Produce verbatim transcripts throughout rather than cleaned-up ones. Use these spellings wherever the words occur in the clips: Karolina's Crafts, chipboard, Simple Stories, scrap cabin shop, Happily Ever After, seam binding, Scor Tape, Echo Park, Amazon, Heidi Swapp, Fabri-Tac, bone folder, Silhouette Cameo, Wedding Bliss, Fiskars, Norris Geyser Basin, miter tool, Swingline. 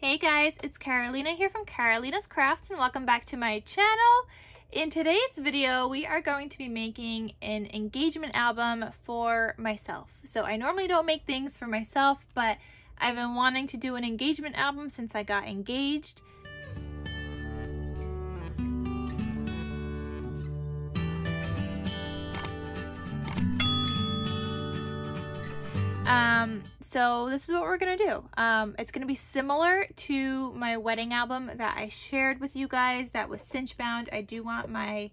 Hey guys, it's Karolina here from Karolina's Crafts and welcome back to my channel. In today's video, we are going to be making an engagement album for myself. So I normally don't make things for myself, but I've been wanting to do an engagement album since I got engaged. Um, so this is what we're going to do. Um, it's going to be similar to my wedding album that I shared with you guys that was cinch bound. I do want my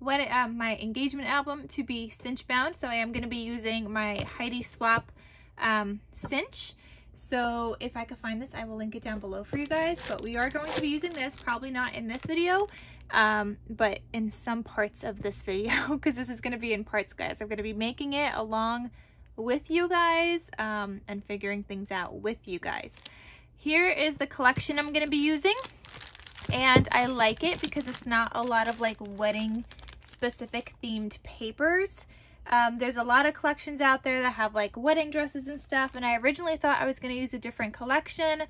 wedding, uh, my engagement album to be cinch bound. So I am going to be using my Heidi Swapp, um, cinch. So if I could find this, I will link it down below for you guys, but we are going to be using this, probably not in this video, um, but in some parts of this video, because this is going to be in parts, guys. I'm going to be making it along with you guys um, and figuring things out with you guys. Here is the collection I'm going to be using, and I like it because it's not a lot of like wedding specific themed papers. Um, there's a lot of collections out there that have like wedding dresses and stuff, and I originally thought I was going to use a different collection,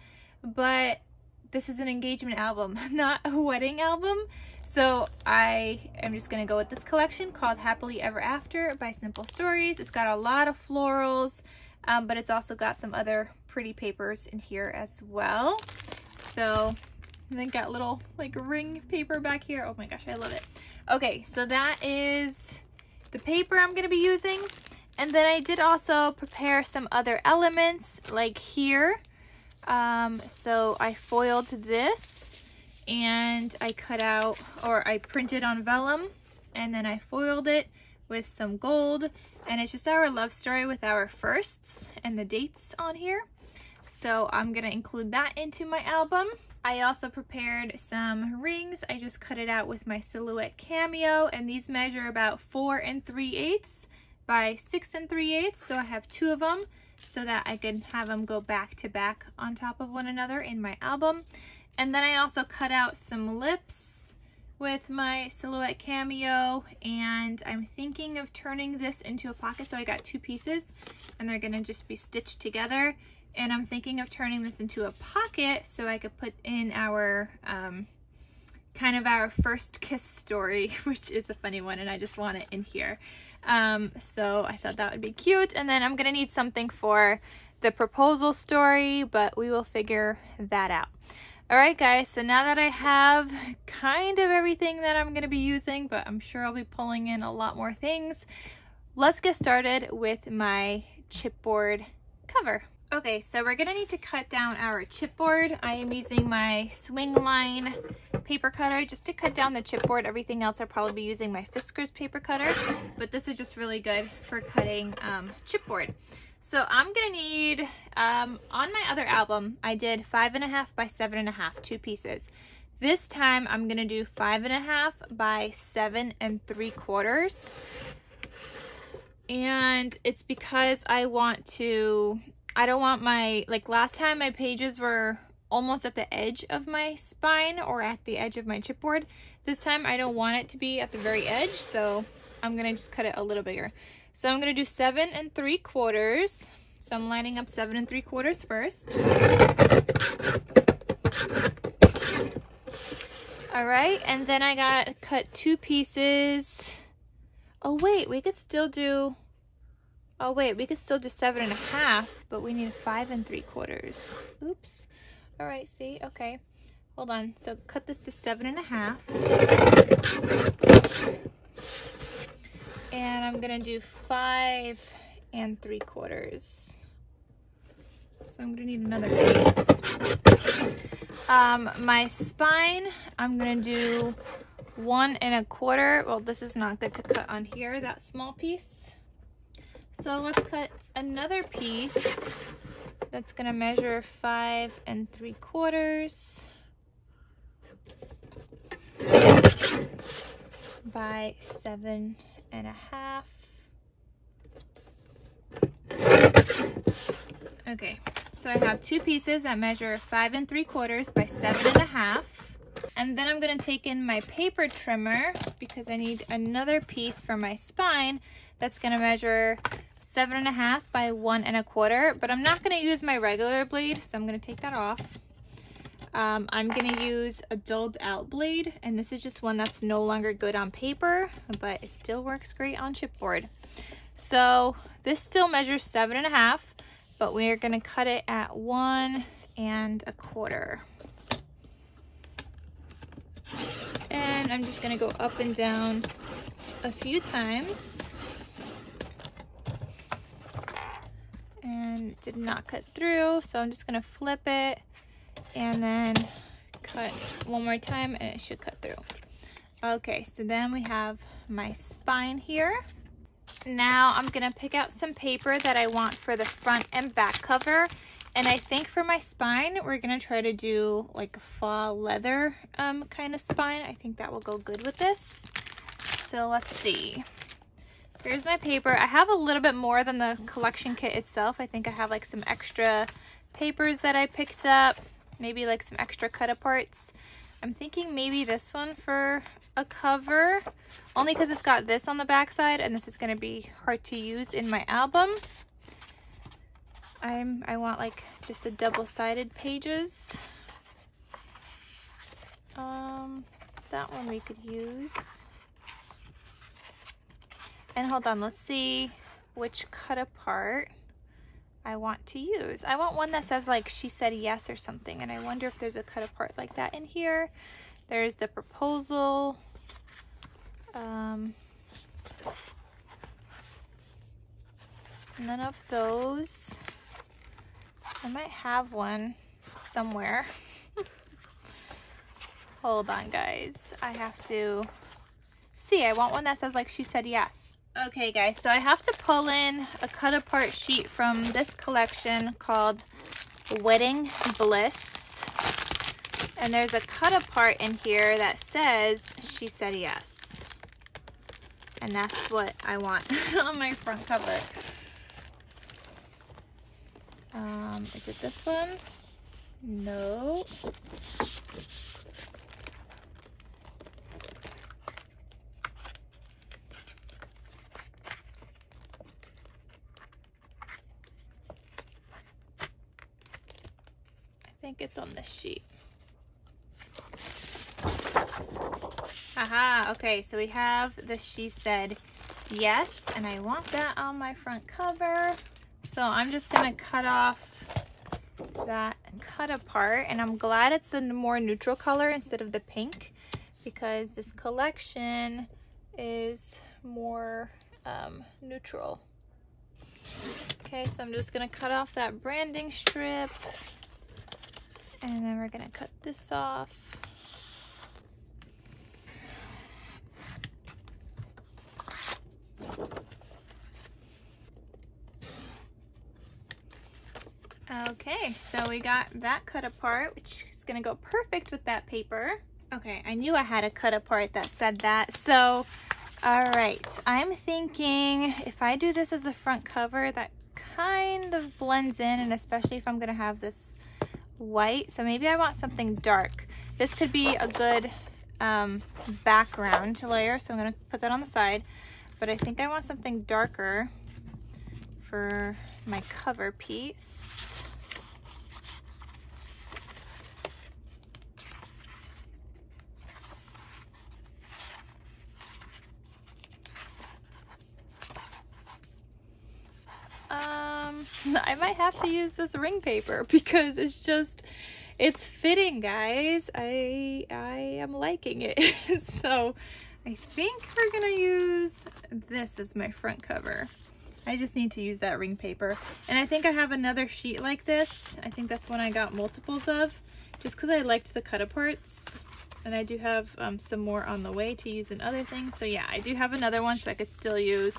but this is an engagement album, not a wedding album. So I am just going to go with this collection called Happily Ever After by Simple Stories. It's got a lot of florals, um, but it's also got some other pretty papers in here as well. So and then got little like ring paper back here. Oh my gosh, I love it. Okay, so that is the paper I'm going to be using. And then I did also prepare some other elements like here. Um, so I foiled this. And I cut out, or I printed on vellum, and then I foiled it with some gold, and it's just our love story with our firsts and the dates on here. So I'm gonna include that into my album. I also prepared some rings. I just cut it out with my Silhouette Cameo, and these measure about four and three eighths by six and three eighths. So I have two of them so that I can have them go back to back on top of one another in my album. And then I also cut out some lips with my Silhouette Cameo, and I'm thinking of turning this into a pocket. So I got two pieces and they're gonna just be stitched together. And I'm thinking of turning this into a pocket so I could put in our, um, kind of our first kiss story, which is a funny one, and I just want it in here. Um, so I thought that would be cute. And then I'm gonna need something for the proposal story, but we will figure that out. All right guys, so now that I have kind of everything that I'm gonna be using, but I'm sure I'll be pulling in a lot more things, let's get started with my chipboard cover. Okay, so we're gonna need to cut down our chipboard. I am using my Swingline paper cutter just to cut down the chipboard. Everything else I'll probably be using my Fiskars paper cutter, but this is just really good for cutting um, chipboard. So I'm gonna need, um, on my other album, I did five and a half by seven and a half, two pieces. This time I'm gonna do five and a half by seven and three quarters. And it's because I want to, I don't want my, like last time my pages were almost at the edge of my spine or at the edge of my chipboard. This time I don't want it to be at the very edge, so I'm gonna just cut it a little bigger. So I'm gonna do seven and three quarters. So I'm lining up seven and three quarters first. All right, and then I got cut two pieces. Oh wait, we could still do, oh wait, we could still do seven and a half, but we need five and three quarters. Oops. All right, see, okay. Hold on, so cut this to seven and a half. And I'm gonna do five and three quarters. So I'm gonna need another piece. Um, my spine, I'm gonna do one and a quarter. Well, this is not good to cut on here, that small piece. So let's cut another piece that's gonna measure five and three quarters by seven and a half. Okay, so I have two pieces that measure five and three quarters by seven and a half. And then I'm gonna take in my paper trimmer because I need another piece for my spine that's gonna measure seven and a half by one and a quarter, but I'm not gonna use my regular blade, so I'm gonna take that off. Um, I'm gonna use a dulled out blade, and this is just one that's no longer good on paper, but it still works great on chipboard. So this still measures seven and a half, but we're gonna cut it at one and a quarter. And I'm just gonna go up and down a few times. And it did not cut through, so I'm just gonna flip it and then cut one more time, and it should cut through. Okay, so then we have my spine here. Now I'm gonna pick out some paper that I want for the front and back cover, and I think for my spine we're gonna try to do like a fall leather um kind of spine. I think that will go good with this. So let's see. Here's my paper. I have a little bit more than the collection kit itself. I think I have like some extra papers that I picked up, maybe like some extra cut aparts. I'm thinking maybe this one for a cover, only because it's got this on the back side, and this is going to be hard to use in my album. I'm I want like just a double-sided pages. Um, that one we could use. And hold on, let's see which cut apart I want to use. I want one that says like she said yes or something, and I wonder if there's a cut apart like that in here. There's the proposal. Um, none of those. I might have one somewhere. Hold on, guys. I have to see. I want one that says like she said yes. Okay guys, so I have to pull in a cut apart sheet from this collection called Wedding Bliss, and there's a cut apart in here that says she said yes, and that's what I want on my front cover. Um, is it this one? No. I think it's on this sheet. Haha, okay, so we have the she said yes, and I want that on my front cover. So I'm just gonna cut off that cut apart, and I'm glad it's a more neutral color instead of the pink, because this collection is more um, neutral. Okay, so I'm just gonna cut off that branding strip. And then we're gonna cut this off. Okay, so we got that cut apart, which is gonna go perfect with that paper. Okay, I knew I had a cut apart that said that. So, all right, I'm thinking if I do this as the front cover, that kind of blends in, and especially if I'm gonna have this white, so maybe I want something dark. This could be a good um, background layer, so I'm gonna put that on the side, but I think I want something darker for my cover piece. Um, I might have to use this ring paper because it's just, it's fitting, guys. I, I am liking it. So I think we're going to use this as my front cover. I just need to use that ring paper. And I think I have another sheet like this. I think that's one I got multiples of just because I liked the cut aparts. And I do have um, some more on the way to use in other things. So yeah, I do have another one, so I could still use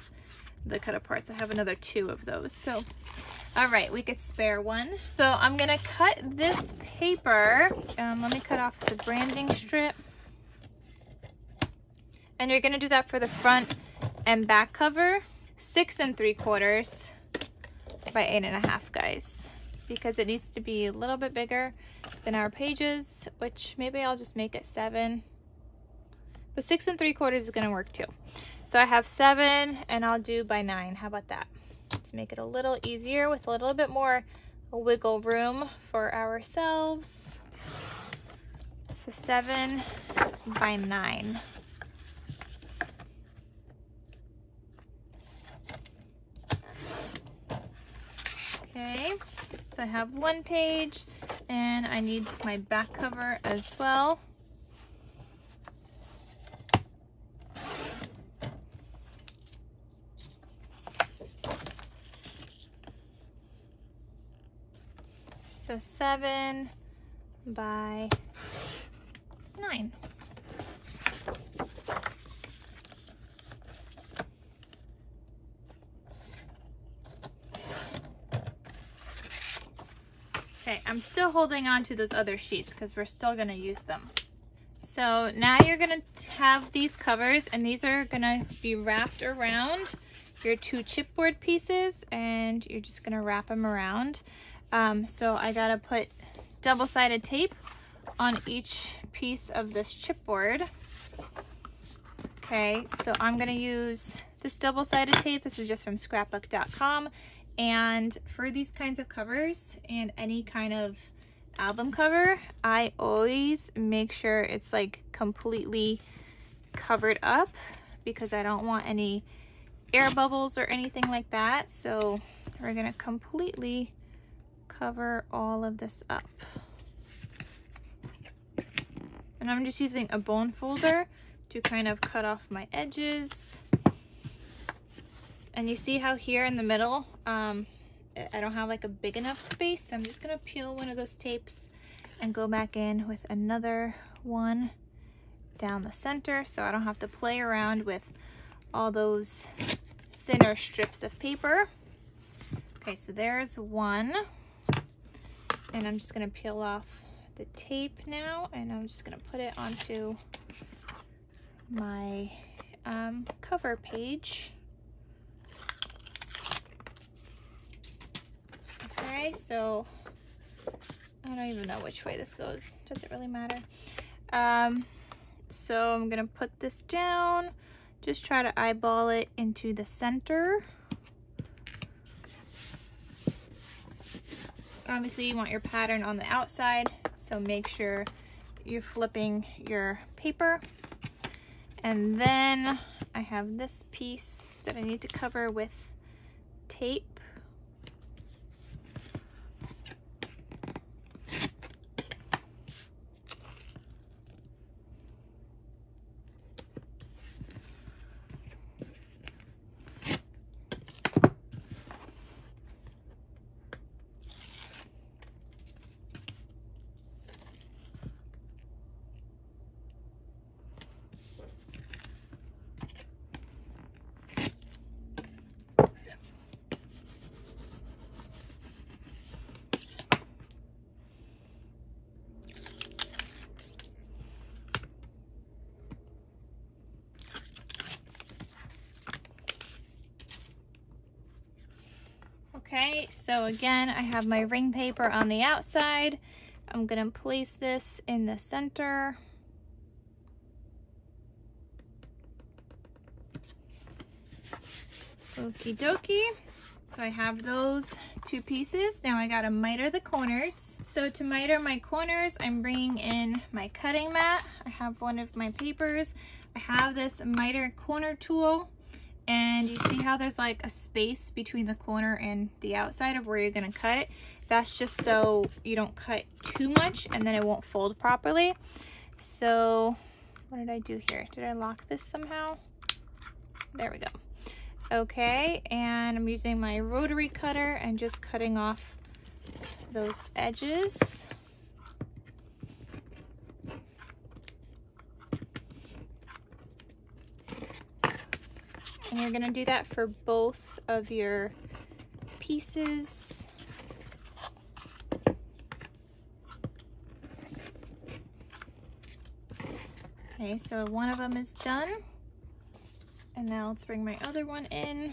the cut aparts. I have another two of those. So, all right, we could spare one. So I'm gonna cut this paper. Um, let me cut off the branding strip. And you're gonna do that for the front and back cover, six and three quarters by eight and a half, guys, because it needs to be a little bit bigger than our pages, which maybe I'll just make it seven, but six and three quarters is gonna work too. So I have seven, and I'll do by nine. How about that? Let's make it a little easier with a little bit more wiggle room for ourselves. So seven by nine. Okay, so I have one page and I need my back cover as well. So seven by nine. Okay, I'm still holding on to those other sheets because we're still going to use them. So now you're going to have these covers, and these are going to be wrapped around your two chipboard pieces, and you're just going to wrap them around. Um, so I gotta put double-sided tape on each piece of this chipboard. Okay, so I'm gonna use this double-sided tape. This is just from scrapbook dot com. And for these kinds of covers and any kind of album cover, I always make sure it's like completely covered up because I don't want any air bubbles or anything like that. So we're gonna completely cover all of this up, and I'm just using a bone folder to kind of cut off my edges. And you see how here in the middle um, I don't have like a big enough space, so I'm just gonna peel one of those tapes and go back in with another one down the center, so I don't have to play around with all those thinner strips of paper. Okay, so there's one. And I'm just going to peel off the tape now, and I'm just going to put it onto my um, cover page. Okay, so I don't even know which way this goes. Does it really matter? Um, so I'm going to put this down. Just try to eyeball it into the center. Obviously you want your pattern on the outside, so make sure you're flipping your paper. And then I have this piece that I need to cover with tape. Okay, so again, I have my ring paper on the outside. I'm gonna place this in the center. Okie dokie. So I have those two pieces. Now I gotta miter the corners. So to miter my corners, I'm bringing in my cutting mat. I have one of my papers. I have this miter corner tool. And you see how there's like a space between the corner and the outside of where you're gonna cut it? That's just so you don't cut too much and then it won't fold properly. So what did I do here? Did I lock this somehow? There we go. Okay, and I'm using my rotary cutter and just cutting off those edges. And you're gonna do that for both of your pieces. Okay, so one of them is done. And now let's bring my other one in.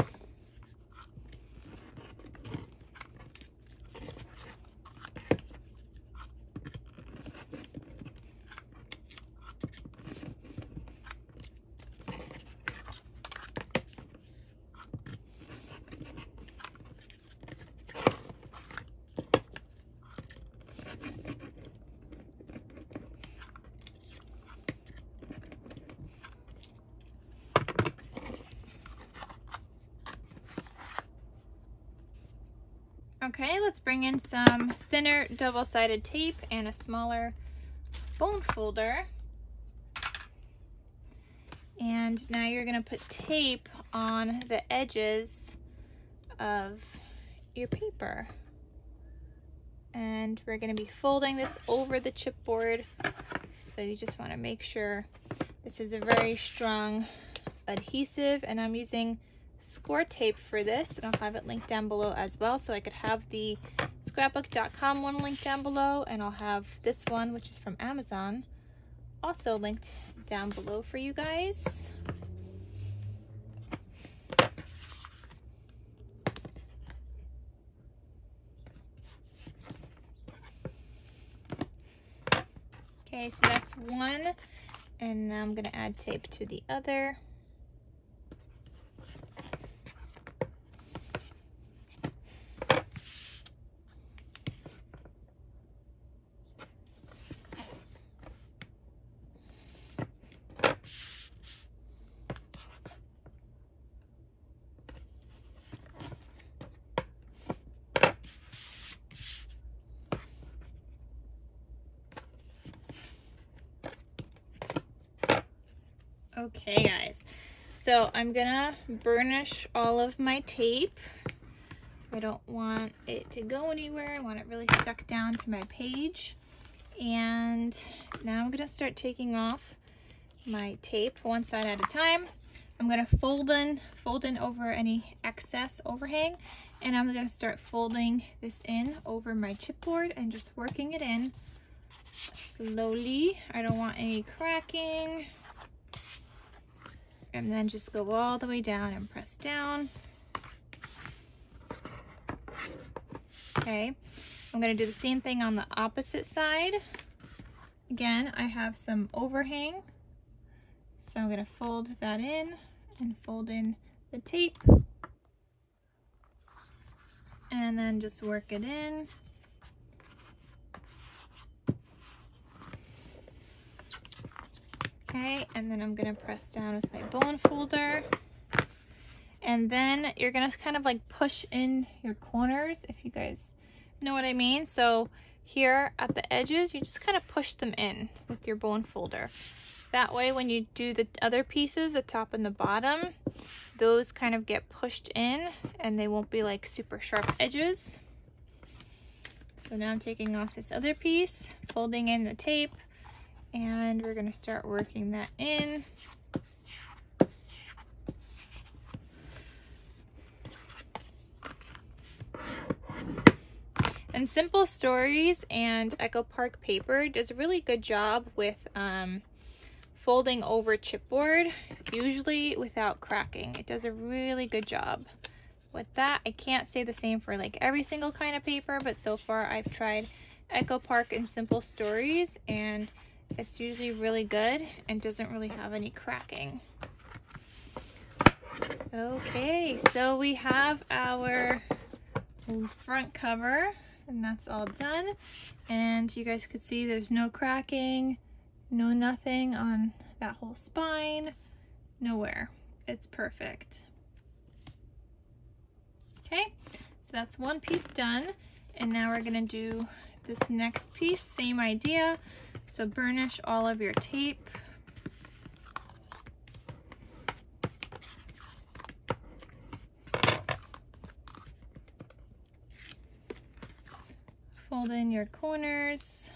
Okay, let's bring in some thinner double-sided tape and a smaller bone folder. And now you're gonna put tape on the edges of your paper. And we're gonna be folding this over the chipboard. So you just wanna make sure this is a very strong adhesive, and I'm using score tape for this, and I'll have it linked down below as well. So I could have the scrapbook dot com one linked down below, and I'll have this one, which is from Amazon, also linked down below for you guys. Okay, so that's one, and now I'm going to add tape to the other. Okay guys, so I'm gonna burnish all of my tape. I don't want it to go anywhere. I want it really stuck down to my page. And now I'm gonna start taking off my tape one side at a time. I'm gonna fold in, fold in over any excess overhang, and I'm gonna start folding this in over my chipboard and just working it in slowly. I don't want any cracking. And then just go all the way down and press down. Okay, I'm going to do the same thing on the opposite side. Again, I have some overhang, so I'm going to fold that in and fold in the tape. And then just work it in. Okay, and then I'm gonna press down with my bone folder, and then you're gonna kind of like push in your corners, if you guys know what I mean. So here at the edges, you just kind of push them in with your bone folder. That way when you do the other pieces, the top and the bottom, those kind of get pushed in and they won't be like super sharp edges. So now I'm taking off this other piece, folding in the tape, and we're going to start working that in. And Simple Stories and Echo Park paper does a really good job with um, folding over chipboard, usually without cracking. It does a really good job with that. I can't say the same for like every single kind of paper, but so far I've tried Echo Park and Simple Stories, and it's usually really good and doesn't really have any cracking. Okay, so we have our front cover, and that's all done. And you guys could see there's no cracking, no nothing on that whole spine, nowhere. It's perfect. Okay, so that's one piece done. And now we're gonna do this next piece, same idea. So burnish all of your tape. Fold in your corners.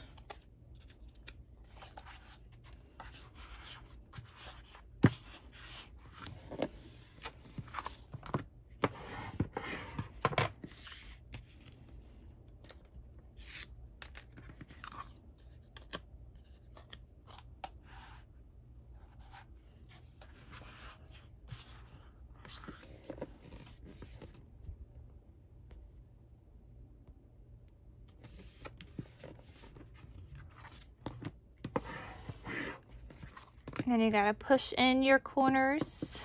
Then you gotta push in your corners.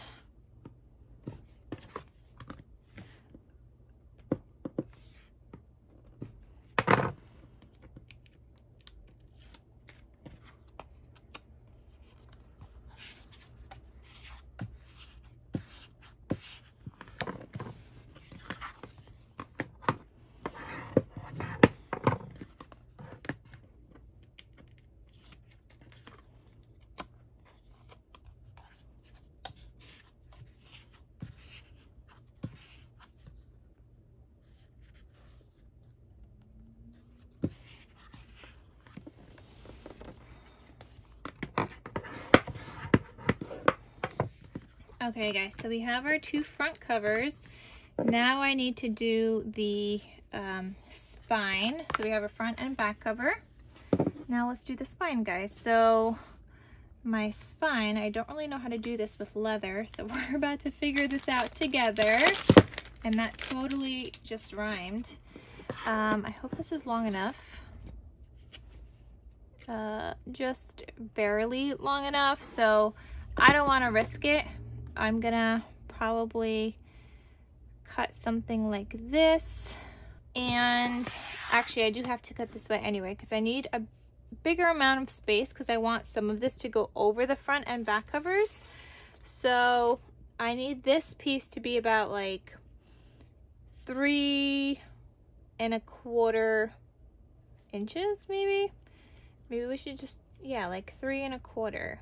Okay guys, so we have our two front covers. Now I need to do the um, spine. So we have a front and back cover. Now let's do the spine, guys. So my spine, I don't really know how to do this with leather, so we're about to figure this out together. And that totally just rhymed. Um, I hope this is long enough. Uh, just barely long enough, so I don't want to risk it. I'm gonna probably cut something like this. And actually, I do have to cut this way anyway, because I need a bigger amount of space because I want some of this to go over the front and back covers. So I need this piece to be about like three and a quarter inches, maybe maybe we should just, yeah, like three and a quarter.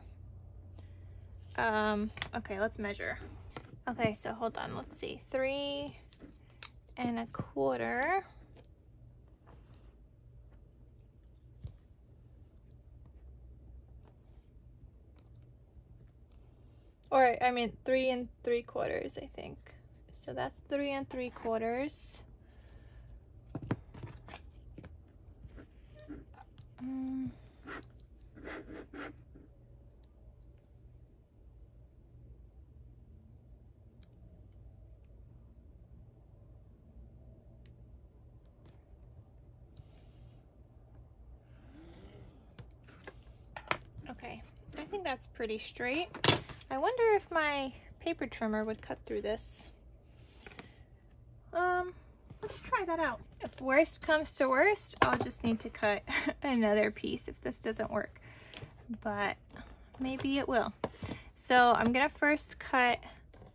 Um okay, let's measure. Okay, so hold on, let's see, three and a quarter. Or I mean three and three quarters, I think. So that's three and three quarters. Um, okay, I think that's pretty straight. I wonder if my paper trimmer would cut through this. Um, let's try that out. If worst comes to worst, I'll just need to cut another piece if this doesn't work, but maybe it will. So I'm gonna first cut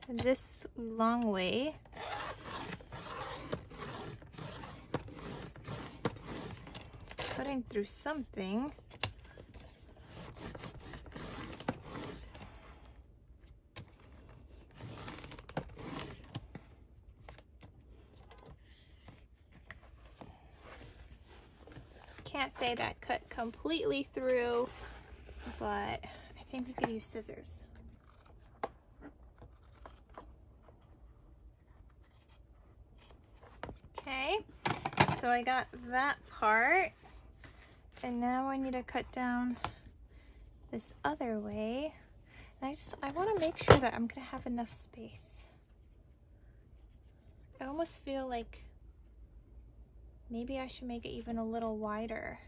this long way. Cutting through something. Can't say that cut completely through, but I think we could use scissors. Okay, so I got that part, and now I need to cut down this other way. And I just I want to make sure that I'm gonna have enough space. I almost feel like maybe I should make it even a little wider.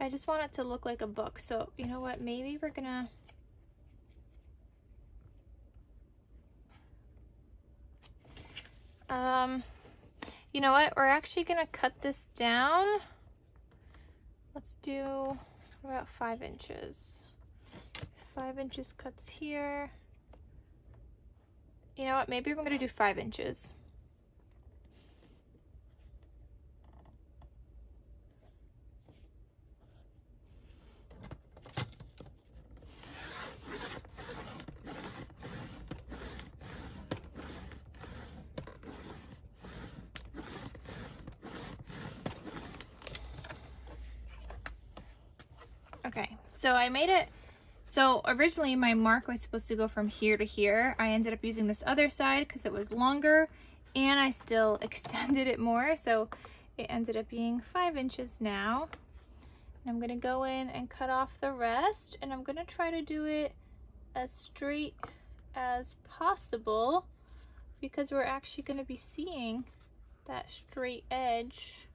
I just want it to look like a book. So, you know what? Maybe we're gonna... Um, you know what? We're actually gonna cut this down. Let's do about five inches. Five inches cuts here. You know what, maybe I'm gonna do five inches. Okay, so I made it. So originally my mark was supposed to go from here to here. I ended up using this other side because it was longer and I still extended it more. So it ended up being five inches now. And I'm gonna go in and cut off the rest, and I'm gonna try to do it as straight as possible because we're actually gonna be seeing that straight edge.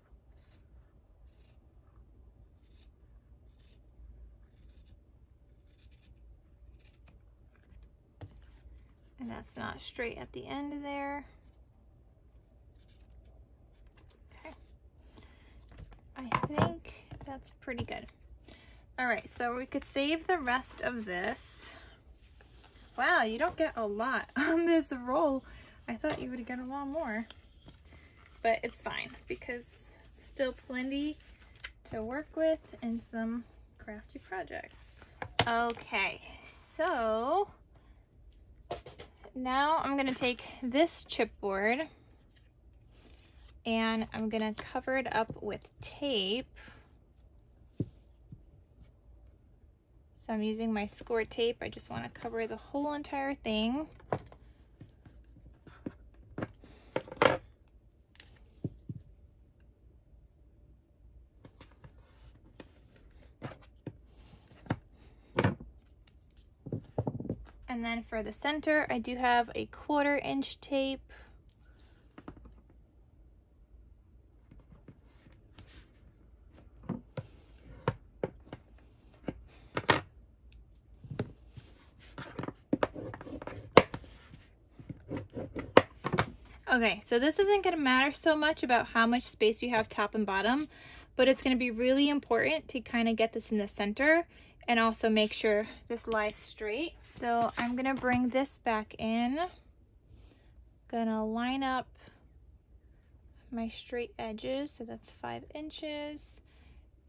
And that's not straight at the end there. Okay. I think that's pretty good. All right, so we could save the rest of this. Wow, you don't get a lot on this roll. I thought you would get a lot more, but it's fine because it's still plenty to work with and some crafty projects. Okay, so now I'm gonna take this chipboard and I'm gonna cover it up with tape So I'm using my score tape. I just want to cover the whole entire thing. And then for the center, I do have a quarter inch tape. Okay, so this isn't going to matter so much about how much space you have top and bottom, but it's going to be really important to kind of get this in the center. And also make sure this lies straight. So I'm gonna bring this back in. Gonna line up my straight edges. So that's five inches.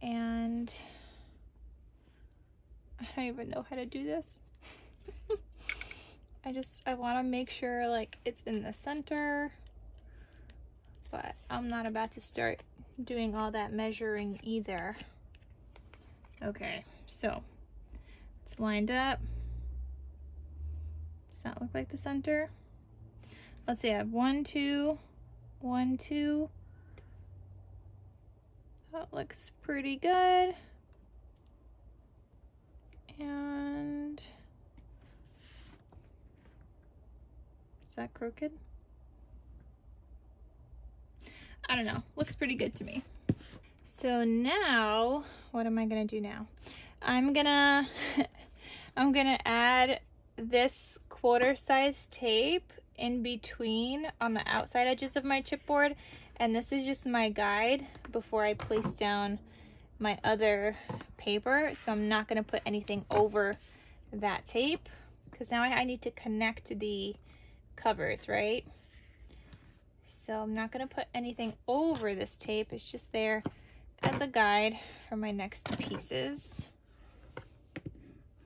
And I don't even know how to do this. I just, I wanna make sure like it's in the center, but I'm not about to start doing all that measuring either. Okay, so it's lined up. Does that look like the center? Let's see, I have one, two, one, two. That looks pretty good. And is that crooked? I don't know, looks pretty good to me. So now, what am I gonna do now? I'm gonna, I'm gonna add this quarter size tape in between on the outside edges of my chipboard. And this is just my guide before I place down my other paper. So I'm not gonna put anything over that tape because now I, I need to connect the covers, right? So I'm not gonna put anything over this tape. It's just there as a guide for my next pieces.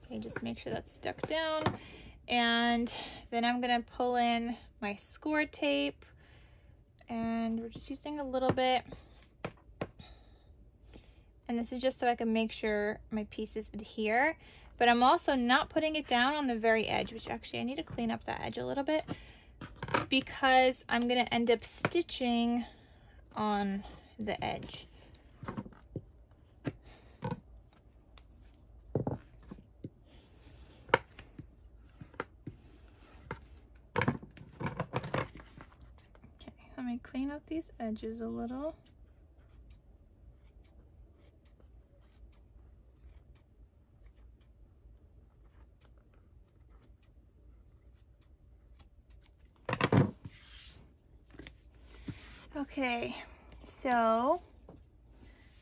Okay, just make sure that's stuck down. And then I'm gonna pull in my score tape and we're just using a little bit. And this is just so I can make sure my pieces adhere, but I'm also not putting it down on the very edge, which actually I need to clean up that edge a little bit because I'm gonna end up stitching on the edge. Let me clean up these edges a little. Okay, so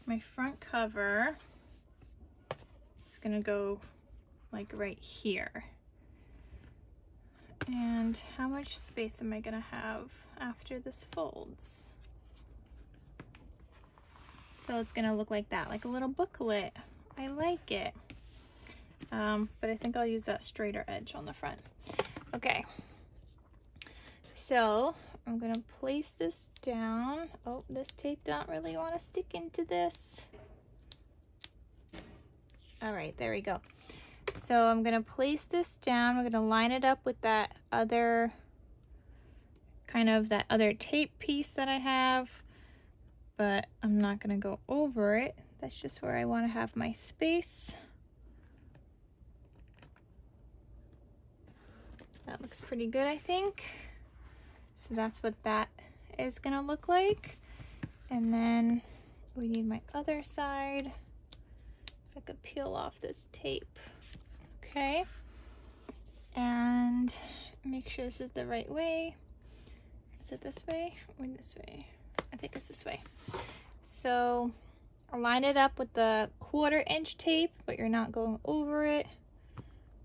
my front cover is gonna go like right here. And how much space am I gonna have after this folds? So it's gonna look like that, like a little booklet. I like it. Um, but I think I'll use that straighter edge on the front. Okay. So I'm gonna place this down. Oh, this tape don't really wanna stick into this. All right, there we go. So I'm gonna place this down. We're gonna line it up with that other, kind of that other tape piece that I have, but I'm not gonna go over it. That's just where I wanna have my space. That looks pretty good, I think. So that's what that is gonna look like. And then we need my other side. If I could peel off this tape. Okay, and make sure this is the right way. Is it this way or this way? I think it's this way. So line it up with the quarter inch tape, but you're not going over it.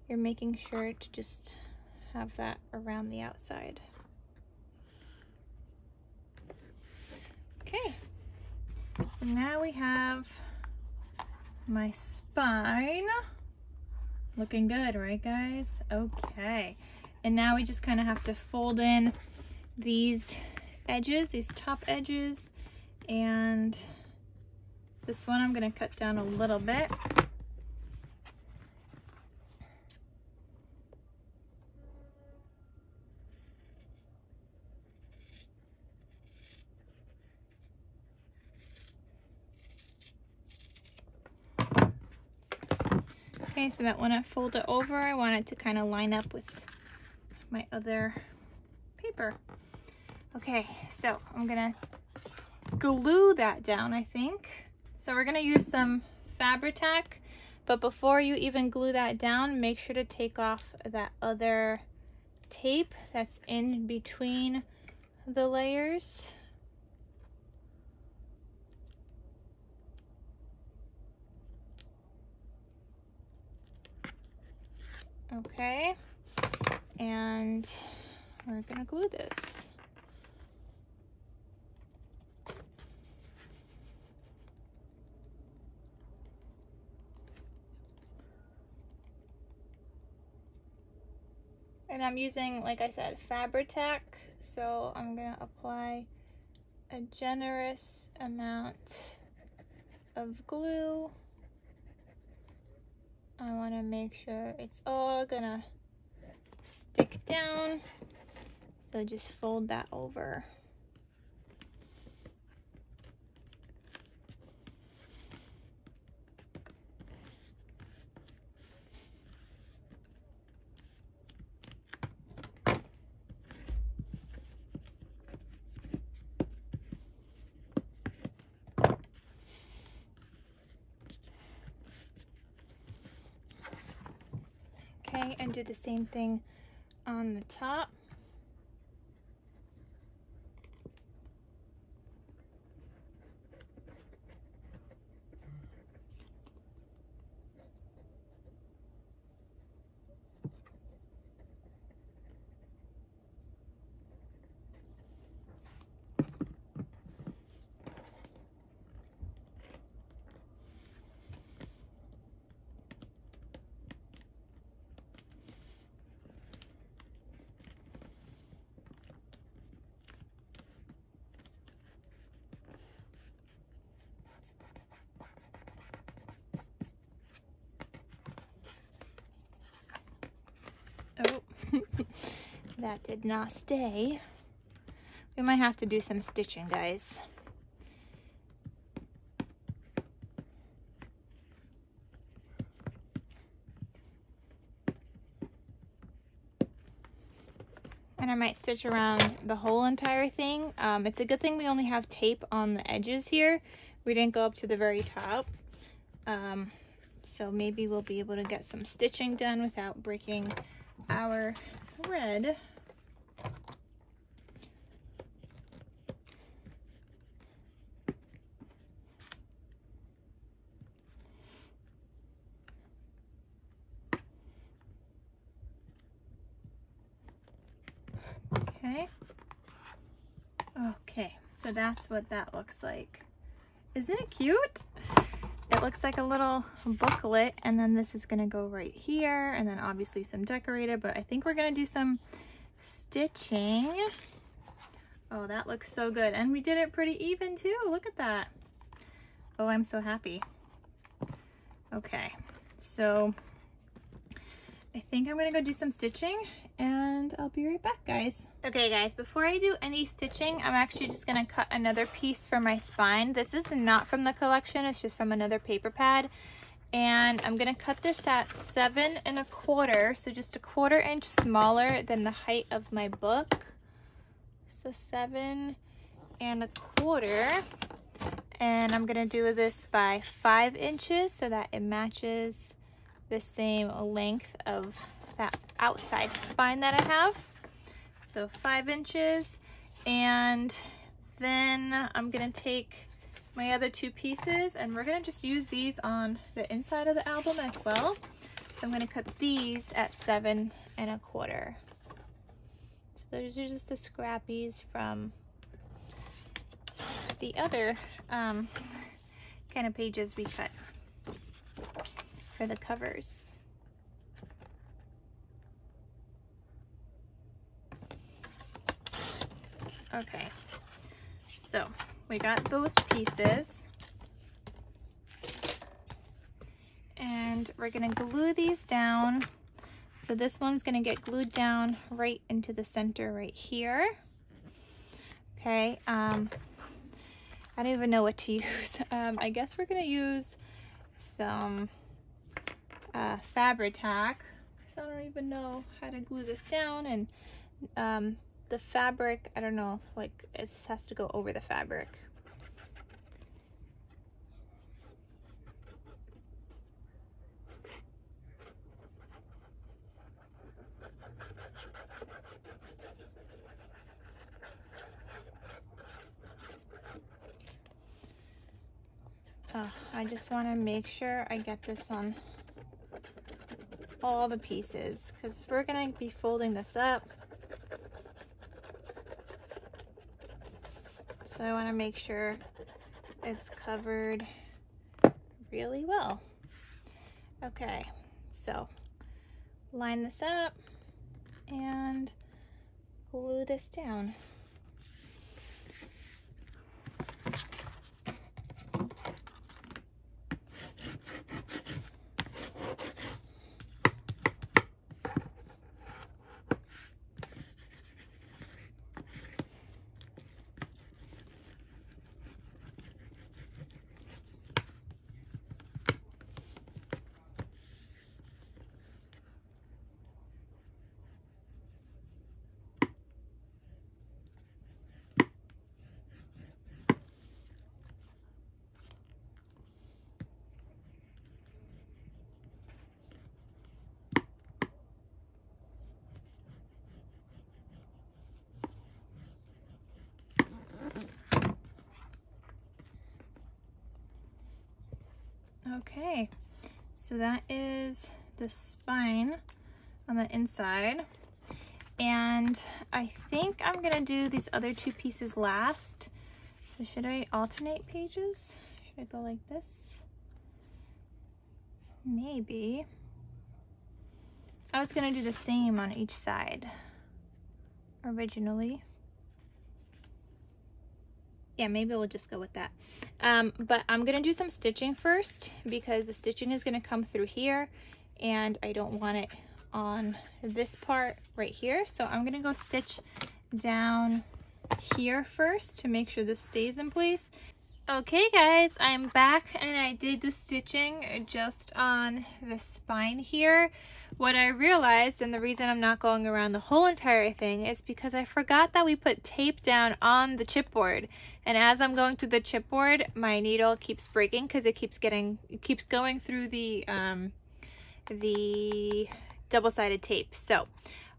You're making sure to just have that around the outside. Okay, so now we have my spine. Looking good, right guys? Okay. And now we just kind of have to fold in these edges, these top edges. And this one I'm gonna cut down a little bit. Okay, so that when I fold it over, I want it to kind of line up with my other paper. Okay, so I'm gonna glue that down, I think. So we're gonna use some Fabri-Tac, but before you even glue that down, make sure to take off that other tape that's in between the layers. Okay, and we're gonna glue this. And I'm using, like I said, Fabri-Tac, so I'm gonna apply a generous amount of glue. I want to make sure it's all gonna stick down, so just fold that over. And do the same thing on the top. That did not stay. We might have to do some stitching, guys. And I might stitch around the whole entire thing. Um, it's a good thing we only have tape on the edges here. We didn't go up to the very top. Um, so maybe we'll be able to get some stitching done without breaking our thread. Okay. Okay, so that's what that looks like. Isn't it cute? It looks like a little booklet, and then this is going to go right here, and then obviously some decorator, but I think we're going to do some stitching. Oh, that looks so good. And we did it pretty even too. Look at that. Oh, I'm so happy. Okay, so I think I'm going to go do some stitching and I'll be right back, guys. Okay, guys, before I do any stitching, I'm actually just going to cut another piece for my spine. This is not from the collection. It's just from another paper pad. And I'm going to cut this at seven and a quarter. So just a quarter inch smaller than the height of my book. So seven and a quarter. And I'm going to do this by five inches so that it matches the same length of that outside spine that I have. So five inches. And then I'm gonna take my other two pieces and we're gonna just use these on the inside of the album as well. So I'm gonna cut these at seven and a quarter. So those are just the scrappies from the other um, kind of pages we cut for the covers. Okay, so we got those pieces and we're gonna glue these down. So this one's gonna get glued down right into the center right here. Okay, um, I don't even know what to use. Um, I guess we're gonna use some uh, Fabri-Tac, because I don't even know how to glue this down, and um, the fabric, I don't know, like it just has to go over the fabric. Uh, I just want to make sure I get this on all the pieces, because we're going to be folding this up. So I want to make sure it's covered really well. Okay, so line this up and glue this down. Okay, so that is the spine on the inside, and I think I'm gonna do these other two pieces last. So should I alternate pages? Should I go like this? Maybe. I was gonna do the same on each side originally. Yeah, maybe we'll just go with that. Um, but I'm gonna do some stitching first, because the stitching is gonna come through here and I don't want it on this part right here. So I'm gonna go stitch down here first to make sure this stays in place. Okay guys, I'm back and I did the stitching just on the spine here. What I realized, and the reason I'm not going around the whole entire thing, is because I forgot that we put tape down on the chipboard. And as I'm going through the chipboard, my needle keeps breaking because it keeps getting, it keeps going through the, um, the double-sided tape. So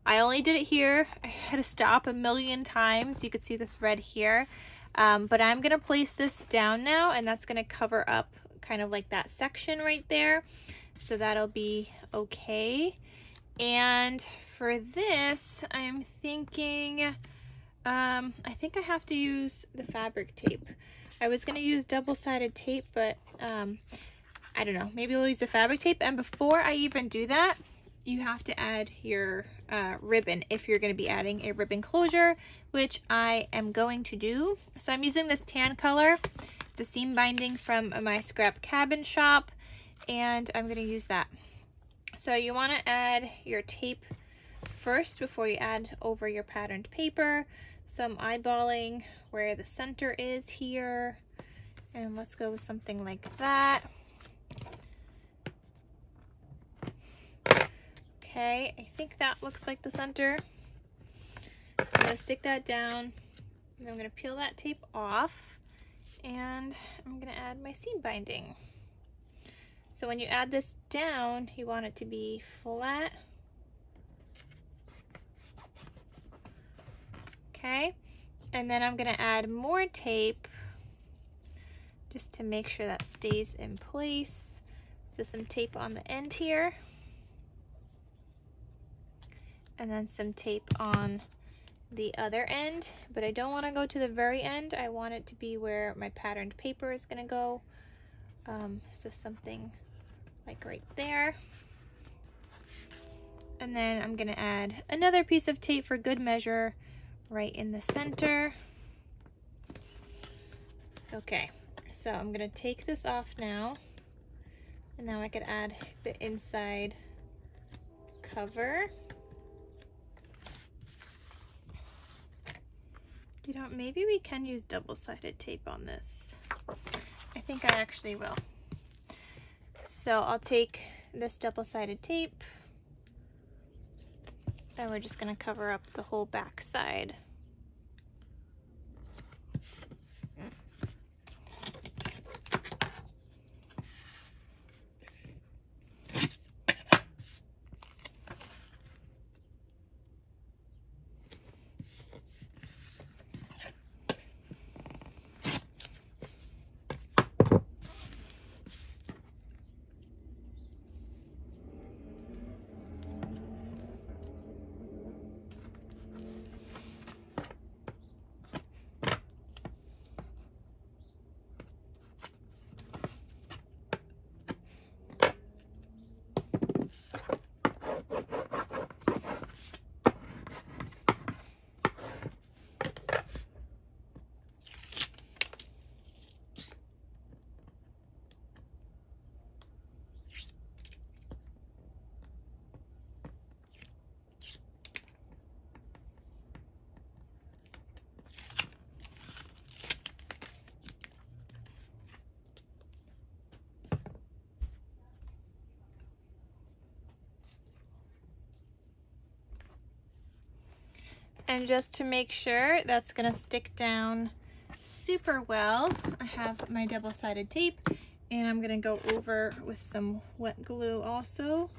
I only did it here. I had to stop a million times. You could see the thread here. Um, but I'm going to place this down now, and that's going to cover up kind of like that section right there. So that'll be okay. And for this, I'm thinking, um, I think I have to use the fabric tape. I was going to use double-sided tape, but um, I don't know. Maybe we'll use the fabric tape. And before I even do that, you have to add your uh, ribbon if you're going to be adding a ribbon closure, which I am going to do. So I'm using this tan color. It's a seam binding from my Scrap Cabin Shop, and I'm going to use that. So you want to add your tape first before you add over your patterned paper. So I'm eyeballing where the center is here, and let's go with something like that. Okay, I think that looks like the center. So I'm going to stick that down, and I'm going to peel that tape off, and I'm going to add my seam binding. So when you add this down, you want it to be flat. Okay, and then I'm going to add more tape just to make sure that stays in place. So some tape on the end here, and then some tape on the other end, but I don't want to go to the very end. I want it to be where my patterned paper is going to go. Um, so something like right there. And then I'm going to add another piece of tape for good measure right in the center. Okay, so I'm going to take this off now. And now I could add the inside cover. You know, maybe we can use double-sided tape on this. I think I actually will. So I'll take this double-sided tape, and we're just going to cover up the whole back side. And just to make sure that's gonna stick down super well, I have my double-sided tape, and I'm gonna go over with some wet glue also,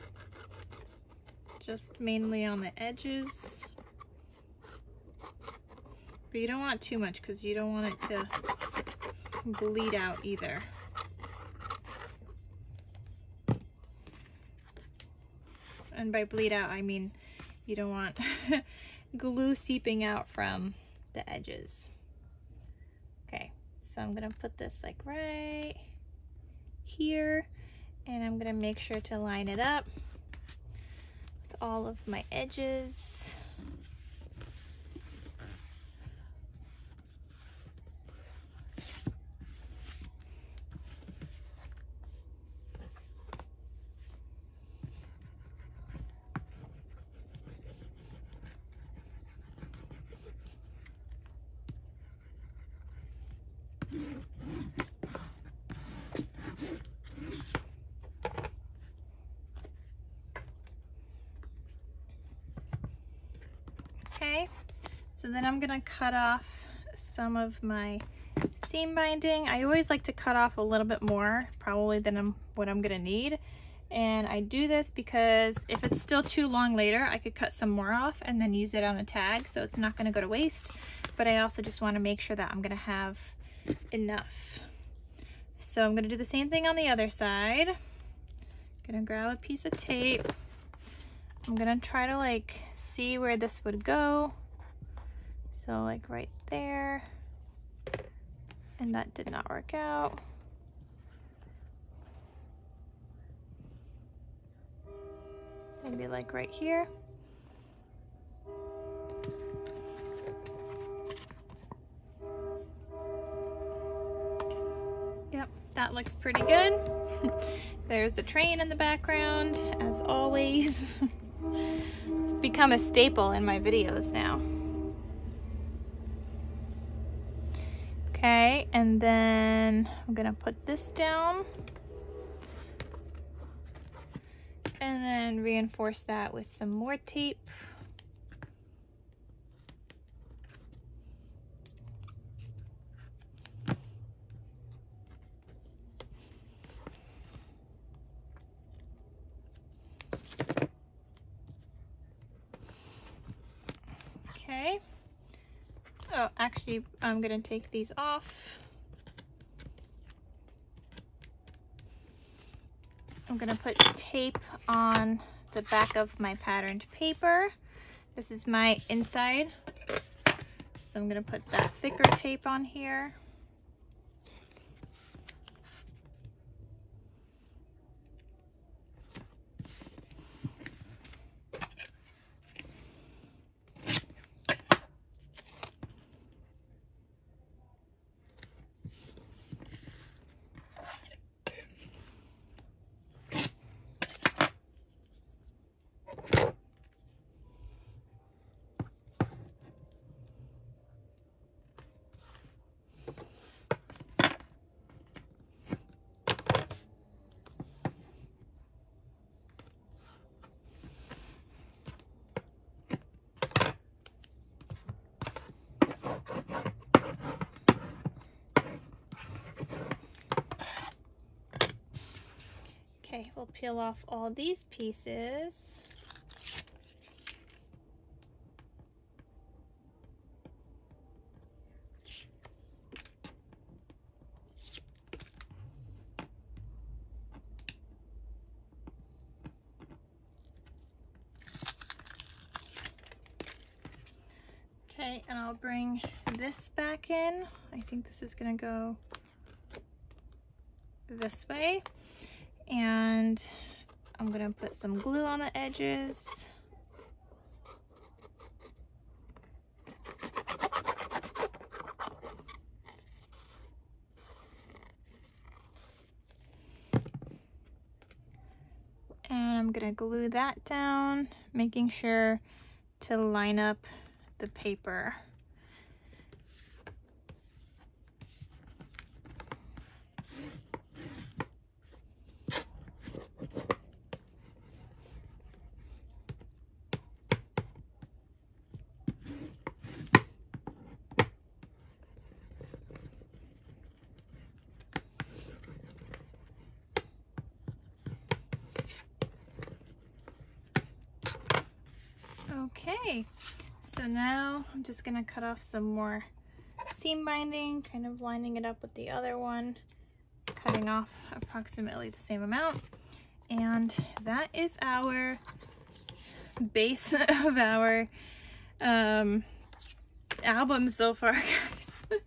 just mainly on the edges. But you don't want too much because you don't want it to bleed out either. And by bleed out, I mean you don't want glue seeping out from the edges. Okay, so I'm gonna put this like right here, and I'm gonna make sure to line it up with all of my edges. So then I'm gonna cut off some of my seam binding. I always like to cut off a little bit more probably than I'm, what I'm gonna need. And I do this because if it's still too long later, I could cut some more off and then use it on a tag, so it's not gonna go to waste. But I also just wanna make sure that I'm gonna have enough. So I'm gonna do the same thing on the other side. Gonna grab a piece of tape. I'm gonna try to like see where this would go. So like right there, and that did not work out. Maybe like right here. Yep, that looks pretty good. There's the train in the background, as always. It's become a staple in my videos now. Okay, and then I'm gonna put this down and then reinforce that with some more tape. Okay. Oh, actually, I'm gonna take these off. I'm gonna put tape on the back of my patterned paper. This is my inside. So I'm gonna put that thicker tape on here. Okay, we'll peel off all these pieces. Okay, and I'll bring this back in. I think this is gonna go this way. And I'm gonna put some glue on the edges. And I'm gonna glue that down, making sure to line up the paper. Okay, so now I'm just gonna cut off some more seam binding, kind of lining it up with the other one, cutting off approximately the same amount. And that is our base of our um, album so far, guys.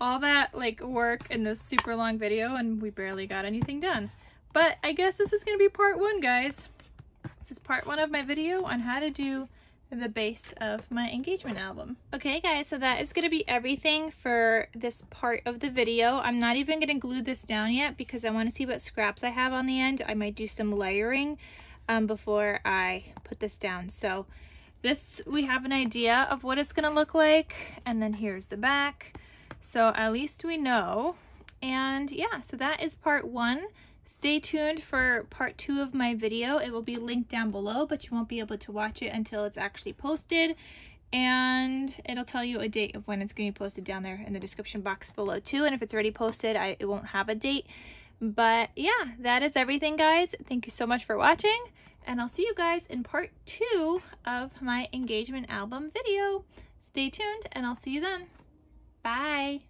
All that like work in this super long video and we barely got anything done. But I guess this is gonna be part one, guys. This is part one of my video on how to do the base of my engagement album. Okay guys, so that is going to be everything for this part of the video. I'm not even going to glue this down yet because I want to see what scraps I have on the end. I might do some layering um, before I put this down. So this, we have an idea of what it's going to look like, and then here's the back. So at least we know. And yeah, so that is part one. Stay tuned for part two of my video. It will be linked down below, but you won't be able to watch it until it's actually posted. And it'll tell you a date of when it's going to be posted down there in the description box below too. And if it's already posted, I, it won't have a date. But yeah, that is everything, guys. Thank you so much for watching. And I'll see you guys in part two of my engagement album video. Stay tuned and I'll see you then. Bye.